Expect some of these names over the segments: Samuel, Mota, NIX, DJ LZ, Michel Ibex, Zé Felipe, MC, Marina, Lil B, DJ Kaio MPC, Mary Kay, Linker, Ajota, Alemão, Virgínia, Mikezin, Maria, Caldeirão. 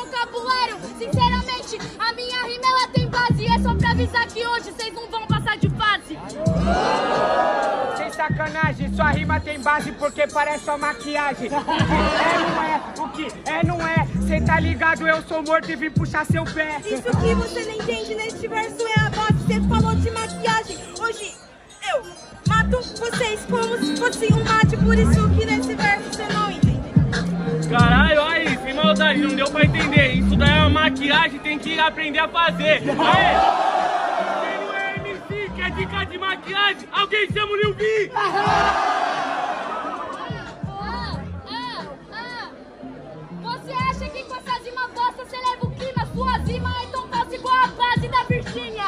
vocabulário. Sinceramente, a minha rima ela tem base. É só pra avisar que hoje vocês não vão passar de fase. Sem sacanagem, sua rima tem base porque parece só maquiagem. O que é, não é. O que é, não é. Cê tá ligado, eu sou morto e vim puxar seu pé. Isso que você não entende neste verso é a base. Cê falou de maquiagem. Hoje eu mato vocês como se fosse um mate. Por isso que nesse verso você não entende. Caralho, aí, sem maldade, não deu pra entender. Isso daí é uma maquiagem, tem que aprender a fazer. Aê! Quem não é MC, quer dica de maquiagem? Alguém chama o Lil B! Você acha que com essa zima bosta você leva o clima? Sua zima é tão falsa igual a base da Virgínia!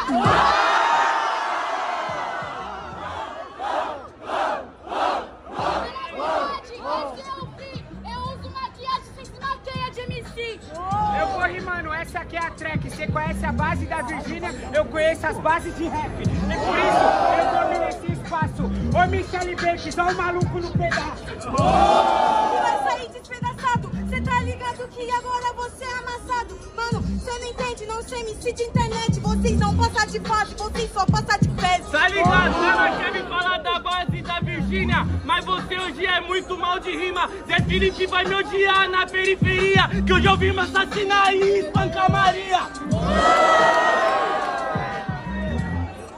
Essa aqui é a track, você conhece a base da Virgínia, eu conheço as bases de rap. E por isso eu domino esse espaço. Ô Michel Ibex, dá um maluco no pedaço. Você vai sair despedaçado, você tá ligado que agora você é amassado. Mano, você não entende, não sei MC de internet. Vocês não passam de fase, vocês só passam de pés. Tá ligado, ela quer me falar da base da Virgínia, mas você hoje é muito mal de rima. Zé Felipe vai me odiar na periferia, que hoje eu vim me assassinar e espancar Maria.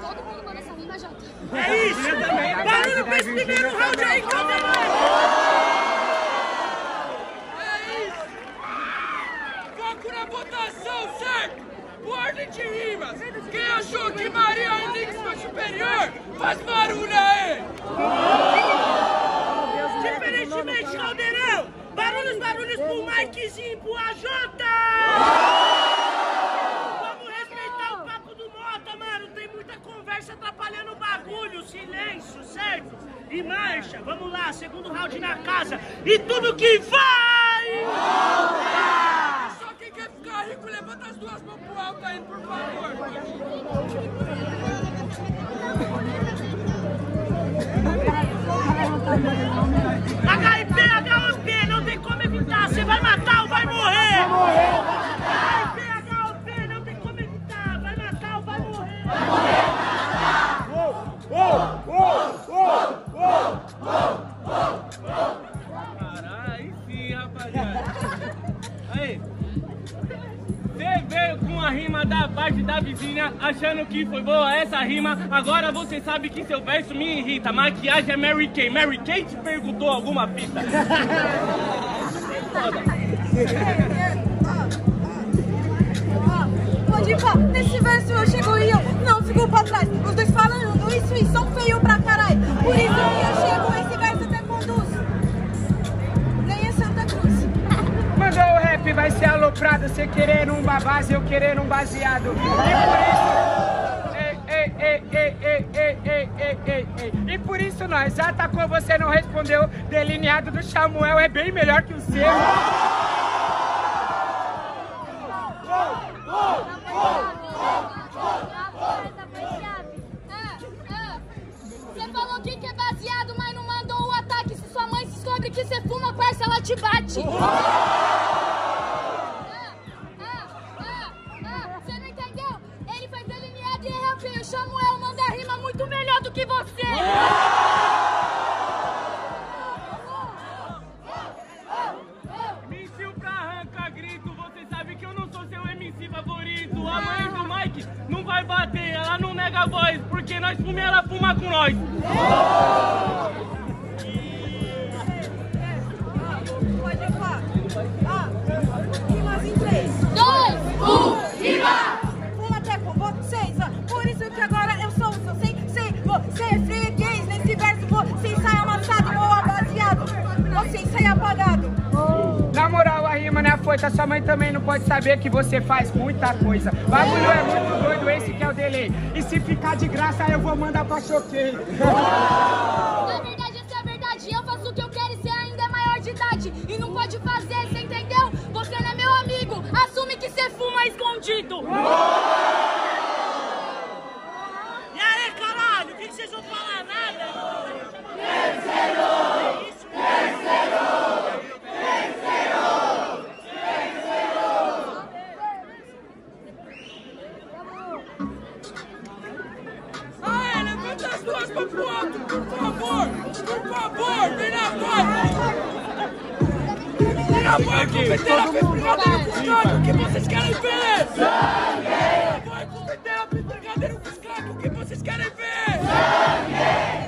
Todo mundo manda essa rima, Ajota. É isso, eu também. Barulho pra esse primeiro round aí, cadê mais? É isso. Foco na votação, certo? Ordem de rimas. Quem achou que Maria e NIX foi superior, faz barulho aí. Diferentemente de Caldeirão, barulhos pro Mikezin e pro Ajota. Vamos respeitar o papo do Mota, mano. Tem muita conversa atrapalhando o bagulho. Silêncio, certo? E marcha, vamos lá, segundo round na casa. E tudo que vai... volta! Só quem quer ficar rico, levanta as duas mãos pro alto aí, por favor. HIP, não tem como evitar, você vai matar ou vai morrer! Vai morrer! HIP, HOP, não tem como evitar, vai matar ou vai morrer! Vai morrer! Caralho, sim, rapaziada! Aí! Você veio com a rima da parte da vizinha, achando que foi boa essa rima. Agora você sabe que seu verso me irrita. Maquiagem é Mary Kay. Mary Kay te perguntou alguma fita? Pode pá, nesse verso eu chego e eu não fico pra trás. Os dois falando isso e são feio pra caralho. Por isso que eu chego. O rap vai ser aloprado, você querendo uma base, eu querendo um baseado. E por isso... E por isso nós atacou, você não respondeu. Delineado do Samuel é bem melhor que o seu. Você falou que é baseado, mas não mandou o ataque. Se sua mãe descobre que você fuma, parça, ela te bate. Samuel manda rima muito melhor do que você! Mentiu pra arrancar grito, você sabe que eu não sou seu MC favorito. A mãe do Mike não vai bater, ela não nega a voz, porque nós fumamos, ela fuma com nós. Pode falar. Rimas em 3, 2, 1, rima! Por isso que agora eu sou o seu sem você freguês. Nesse verso você sai amassado ou abaseado, você sai apagado. Na moral, a rima não é foita, sua mãe também não pode saber que você faz muita coisa. Bagulho é muito doido, esse que é o delay. E se ficar de graça eu vou mandar pra choqueio. Na verdade, essa é a verdade, eu faço o que eu quero e você ainda é maior de idade. E não pode fazer, você entendeu? Você não é meu amigo, assume que você fuma escondido. Vocês não falam nada? Vencerou! Vencerou! Vencerou! Vencerou! acabou aqui! O que vocês querem ver? Sangue! Vai cometer a brincadeira com os craques, o que vocês querem ver? Sangue!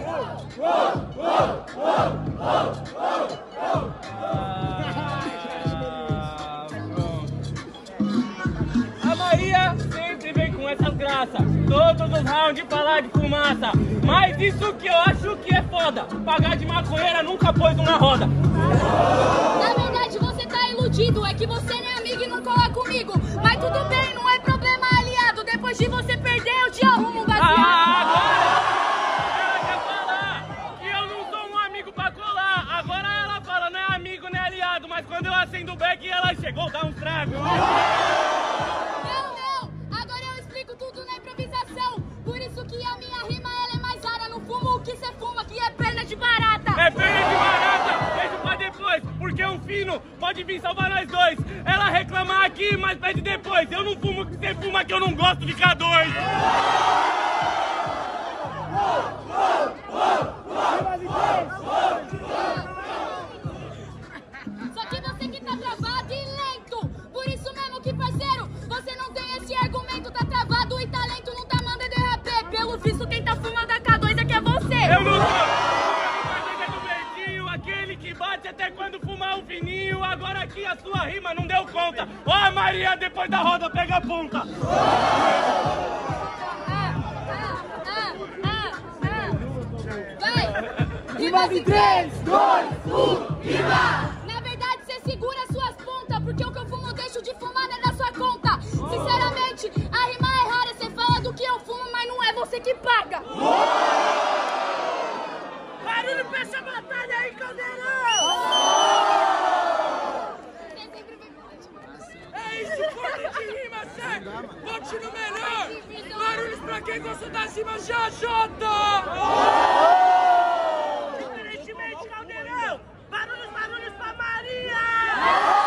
A Maria sempre vem com essas graças, todos os rounds falar de fumaça. Mas isso que eu acho que é foda, pagar de maconheira nunca pôs uma roda. Na verdade você tá iludido, é que você nem é amigo e não cola comigo. Mas tudo bem, não é problema, aliado. Depois de você perder eu te arrumo um baseado. Agora ela quer falar que eu não sou um amigo pra colar. Agora ela fala, não é amigo, não é aliado. Mas quando eu acendo o beck ela chegou, dá um trago. É perna de barata, deixa pra depois, porque um fino pode vir salvar nós dois. Ela reclamar aqui, mas pede depois. Eu não fumo que você fuma, que eu não gosto de K2. Só que você que tá travado e lento. Por isso mesmo que, parceiro, você não tem esse argumento. Tá travado e talento não tá mandando derraper. Pelo visto, quem tá fumando a K2 é que é você. Eu não tô. Até quando fumar o fininho, agora aqui a sua rima não deu conta. Ó, a Maria depois da roda pega a ponta. Vai! Rima de 3, 2, 1, rima! Na verdade, você segura as suas pontas, porque o que eu fumo eu deixo de fumar não é da sua conta. Sinceramente, a rima é rara, você fala do que eu fumo, mas não é você que paga. Barulho pra essa batalha aí, Caldeirão! É isso, porra de rima, sério! Vote no melhor! Barulhos pra quem gosta da cima já, Ajota! Diferentemente, Caldeirão! Barulhos, barulhos pra Maria!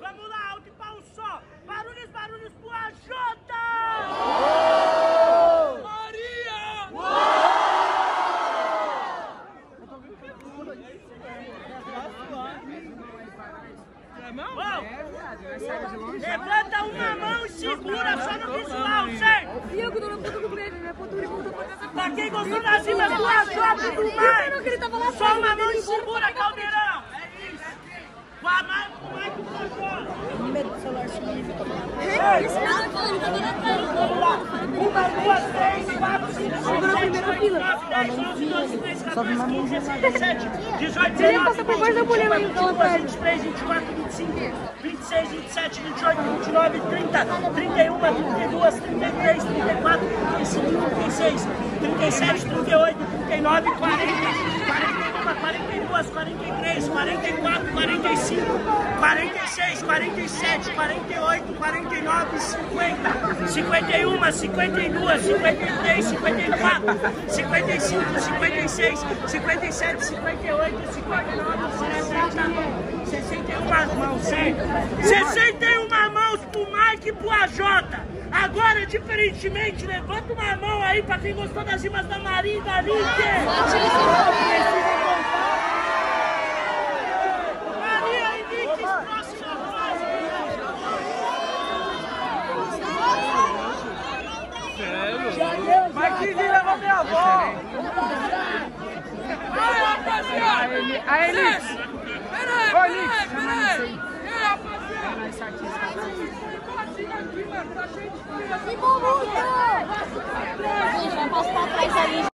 Vamos lá, alto e pau só! Barulhos, barulhos pro Ajota! Levanta uma mão e segura só no visual, certo? Pra quem gostou das rimas do Ajota e do mais, só uma mão e segura, Caldeirão! É isso! Vai mais pro Ajota! Uma, duas, três, quatro, cinco, seis, sete, 8, 9, 10, 11, 12, 13, 14, 15, 17, 18, 19, 20, 23, 24, 25... 26, 27, 28, 29, 30, 31, 32, 33, 34, 35, 36, 37, 38, 39, 40, 41, 42, 43, 44, 45, 46, 47, 48, 49, 50, 51, 52, 53, 54, 55, 56, 57, 58, 59, 60, 61 mãos, certo? 61 mãos pro Mike e pro Ajota. Agora, diferentemente, levanta uma mão aí pra quem gostou das rimas da Marina e da Linker. Maria e Nix, próxima fase. Vai que leva minha avó. Vai, rapaziada. Aí, Nix. Peraí! E rapaziada? Imagina aqui, mano, pra gente... Se movimenta! Gente, vai passar pra trás aí,